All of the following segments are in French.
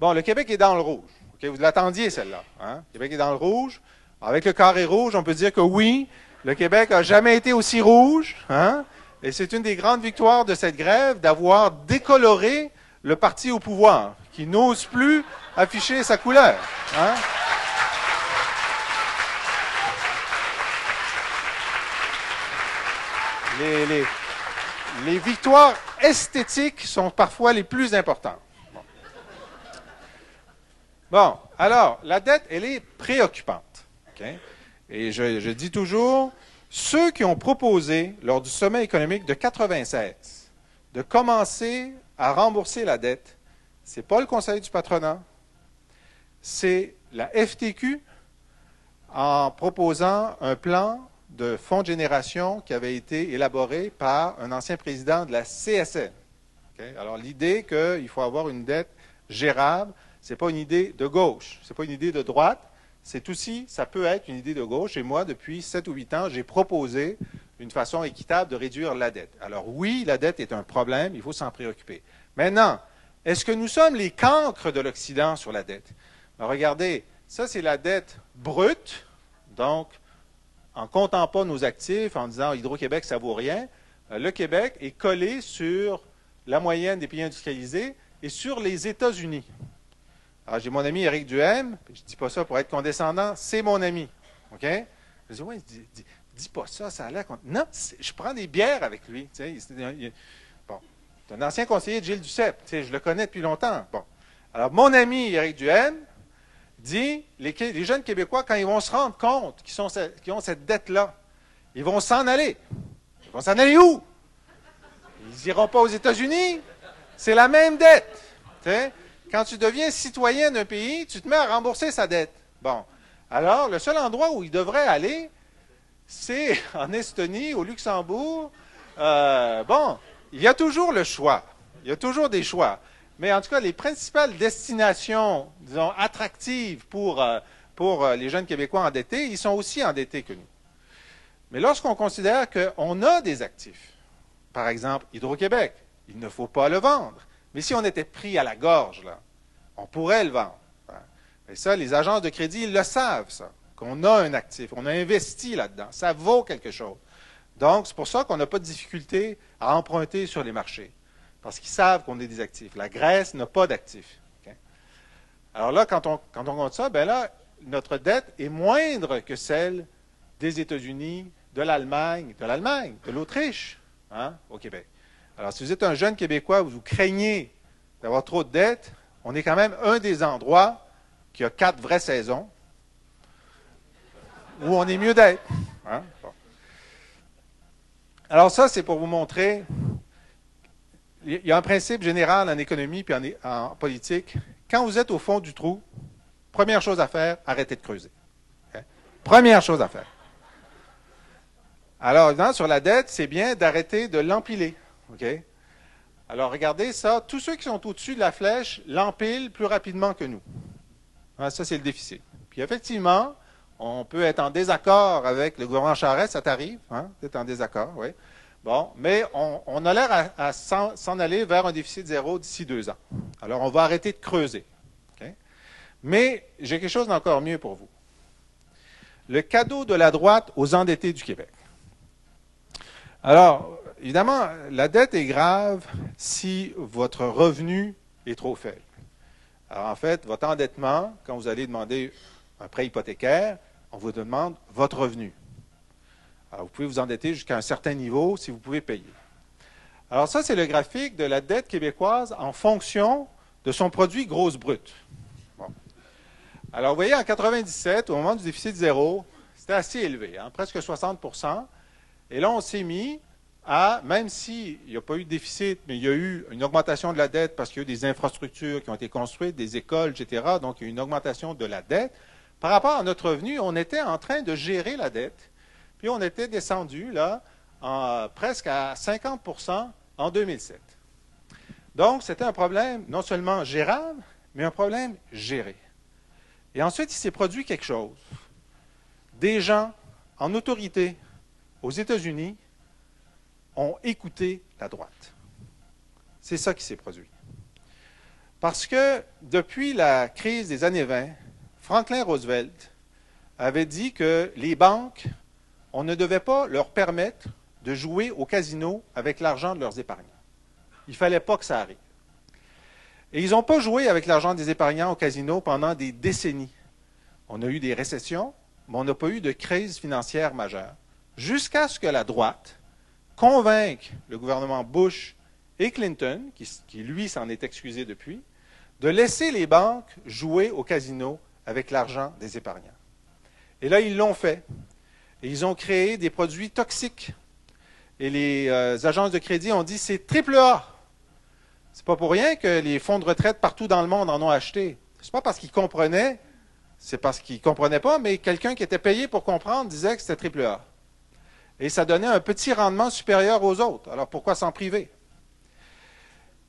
Bon, le Québec est dans le rouge. Okay, vous l'attendiez, celle-là. Hein? Le Québec est dans le rouge. Avec le carré rouge, on peut dire que oui, le Québec n'a jamais été aussi rouge. Hein? Et c'est une des grandes victoires de cette grève d'avoir décoloré le parti au pouvoir, qui n'ose plus afficher sa couleur. Hein? Les victoires esthétiques sont parfois les plus importantes. Bon. Bon, alors, la dette, elle est préoccupante. Okay? Et je dis toujours, ceux qui ont proposé, lors du sommet économique de 1996, de commencer à rembourser la dette, ce n'est pas le Conseil du patronat, c'est la FTQ en proposant un plan de fonds de génération qui avait été élaboré par un ancien président de la CSN. Okay? Alors, l'idée qu'il faut avoir une dette gérable, ce n'est pas une idée de gauche, ce n'est pas une idée de droite, c'est aussi, ça peut être une idée de gauche. Et moi, depuis 7 ou 8 ans, j'ai proposé une façon équitable de réduire la dette. Alors oui, la dette est un problème, il faut s'en préoccuper. Maintenant, est-ce que nous sommes les cancres de l'Occident sur la dette? Alors, regardez, ça c'est la dette brute, donc en ne comptant pas nos actifs, en disant Hydro-Québec, ça ne vaut rien, le Québec est collé sur la moyenne des pays industrialisés et sur les États-Unis. Alors, j'ai mon ami Éric Duhaime, je ne dis pas ça pour être condescendant, c'est mon ami. OK? Je dis, ouais, dis pas ça, ça a l'air... Non, je prends des bières avec lui. Tu sais, bon, c'est un ancien conseiller de Gilles Duceppe, tu sais, je le connais depuis longtemps. Bon. Alors, mon ami Éric Duhaime dit, les jeunes Québécois, quand ils vont se rendre compte qu'ils ont cette dette-là, ils vont s'en aller. Ils vont s'en aller où? Ils n'iront pas aux États-Unis. C'est la même dette. Tu sais? Quand tu deviens citoyen d'un pays, tu te mets à rembourser sa dette. Bon. Alors, le seul endroit où ils devraient aller, c'est en Estonie, au Luxembourg. Bon, il y a toujours le choix. Il y a toujours des choix. Mais en tout cas, les principales destinations, disons, attractives pour les jeunes Québécois endettés, ils sont aussi endettés que nous. Mais lorsqu'on considère qu'on a des actifs, par exemple Hydro-Québec, il ne faut pas le vendre. Mais si on était pris à la gorge, là, on pourrait le vendre. Et ça, les agences de crédit, ils le savent, ça, qu'on a un actif, on a investi là-dedans, ça vaut quelque chose. Donc, c'est pour ça qu'on n'a pas de difficulté à emprunter sur les marchés, parce qu'ils savent qu'on est des actifs. La Grèce n'a pas d'actifs. Okay? Alors là, quand on compte ça, ben là, notre dette est moindre que celle des États-Unis, de l'Allemagne, de l'Autriche, hein, au Québec. Alors, si vous êtes un jeune Québécois, vous craignez d'avoir trop de dettes, on est quand même un des endroits qui a 4 vraies saisons où on est mieux d'être. Hein? Bon. Alors ça, c'est pour vous montrer, il y a un principe général en économie puis en politique. Quand vous êtes au fond du trou, première chose à faire, arrêtez de creuser. Okay? Première chose à faire. Alors, évidemment, sur la dette, c'est bien d'arrêter de l'empiler. Okay? Alors, regardez ça. Tous ceux qui sont au-dessus de la flèche l'empilent plus rapidement que nous. Hein, ça, c'est le déficit. Puis, effectivement, on peut être en désaccord avec le gouvernement Charest, ça t'arrive, hein? T'es en désaccord, oui. Bon, mais on a l'air à s'en aller vers un déficit zéro d'ici 2 ans. Alors, on va arrêter de creuser. Okay? Mais j'ai quelque chose d'encore mieux pour vous. Le cadeau de la droite aux endettés du Québec. Alors, évidemment, la dette est grave si votre revenu est trop faible. Alors, en fait, votre endettement, quand vous allez demander un prêt hypothécaire, on vous demande votre revenu. Alors, vous pouvez vous endetter jusqu'à un certain niveau si vous pouvez payer. Alors, ça, c'est le graphique de la dette québécoise en fonction de son produit grosse brute. Bon. Alors, vous voyez, en 1997, au moment du déficit zéro, c'était assez élevé, hein, presque 60 %. Et là, on s'est mis... même s'il n'y a pas eu de déficit, mais il y a eu une augmentation de la dette parce qu'il y a eu des infrastructures qui ont été construites, des écoles, etc. Donc, il y a eu une augmentation de la dette. Par rapport à notre revenu, on était en train de gérer la dette. Puis, on était descendu, là, presque à 50 % en 2007. Donc, c'était un problème non seulement gérable, mais un problème géré. Et ensuite, il s'est produit quelque chose. Des gens en autorité aux États-Unis ont écouté la droite. C'est ça qui s'est produit. Parce que depuis la crise des années 20, Franklin Roosevelt avait dit que les banques, on ne devait pas leur permettre de jouer au casino avec l'argent de leurs épargnants. Il ne fallait pas que ça arrive. Et ils n'ont pas joué avec l'argent des épargnants au casino pendant des décennies. On a eu des récessions, mais on n'a pas eu de crise financière majeure. Jusqu'à ce que la droite convainque le gouvernement Bush et Clinton, qui lui s'en est excusé depuis, de laisser les banques jouer au casino avec l'argent des épargnants. Et là, ils l'ont fait. Et ils ont créé des produits toxiques. Et les agences de crédit ont dit « c'est triple A ». C'est pas pour rien que les fonds de retraite partout dans le monde en ont acheté. C'est pas parce qu'ils comprenaient, c'est parce qu'ils comprenaient pas, mais quelqu'un qui était payé pour comprendre disait que c'était triple A. Et ça donnait un petit rendement supérieur aux autres. Alors pourquoi s'en priver?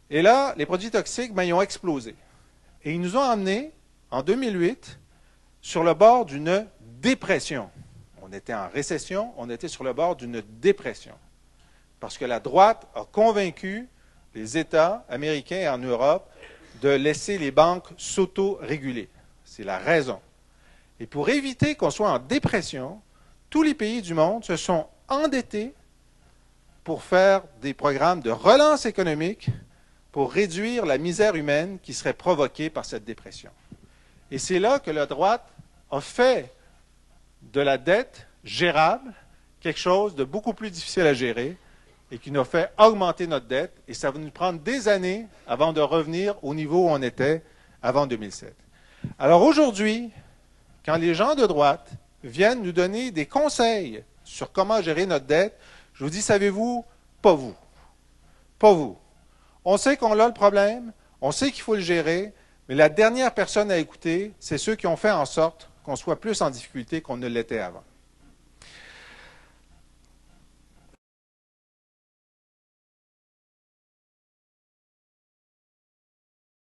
Et là, les produits toxiques, ben, ils ont explosé. Et ils nous ont emmenés, en 2008, sur le bord d'une dépression. On était en récession, on était sur le bord d'une dépression. Parce que la droite a convaincu les États américains et en Europe de laisser les banques s'auto-réguler. C'est la raison. Et pour éviter qu'on soit en dépression, tous les pays du monde se sont endettés pour faire des programmes de relance économique pour réduire la misère humaine qui serait provoquée par cette dépression. Et c'est là que la droite a fait de la dette gérable quelque chose de beaucoup plus difficile à gérer et qui nous fait augmenter notre dette, et ça va nous prendre des années avant de revenir au niveau où on était avant 2007. Alors aujourd'hui, quand les gens de droite viennent nous donner des conseils sur comment gérer notre dette, je vous dis, savez-vous, pas vous. Pas vous. On sait qu'on a le problème, on sait qu'il faut le gérer, mais la dernière personne à écouter, c'est ceux qui ont fait en sorte qu'on soit plus en difficulté qu'on ne l'était avant.